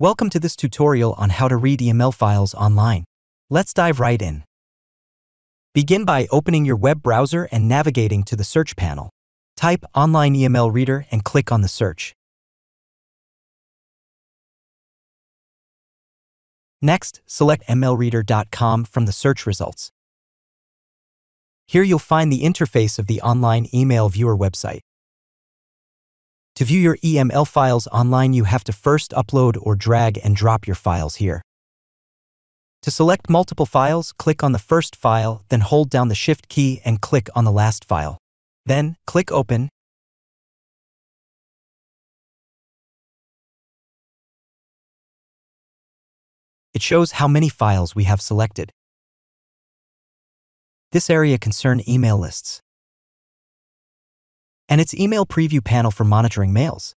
Welcome to this tutorial on how to read EML files online. Let's dive right in. Begin by opening your web browser and navigating to the search panel. Type online EML reader and click on the search. Next, select emlreader.com from the search results. Here you'll find the interface of the online email viewer website. To view your EML files online, you have to first upload or drag and drop your files here. To select multiple files, click on the first file, then hold down the Shift key and click on the last file. Then, click Open. It shows how many files we have selected. This area concerns email lists. And its email preview panel for monitoring mails.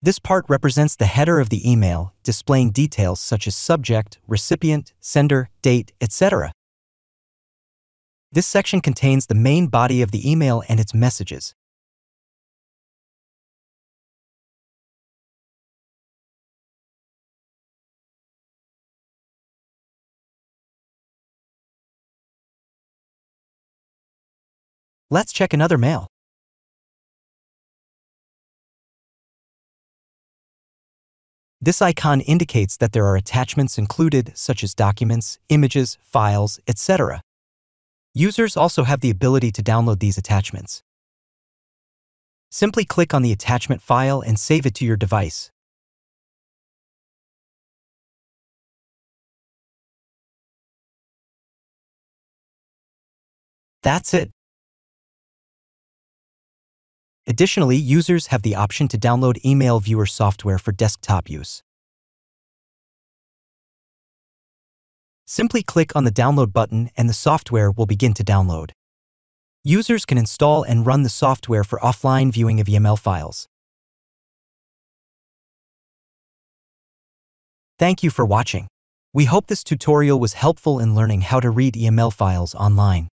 This part represents the header of the email, displaying details such as subject, recipient, sender, date, etc. This section contains the main body of the email and its messages. Let's check another mail. This icon indicates that there are attachments included, such as documents, images, files, etc. Users also have the ability to download these attachments. Simply click on the attachment file and save it to your device. That's it. Additionally, users have the option to download email viewer software for desktop use. Simply click on the download button and the software will begin to download. Users can install and run the software for offline viewing of EML files. Thank you for watching. We hope this tutorial was helpful in learning how to read EML files online.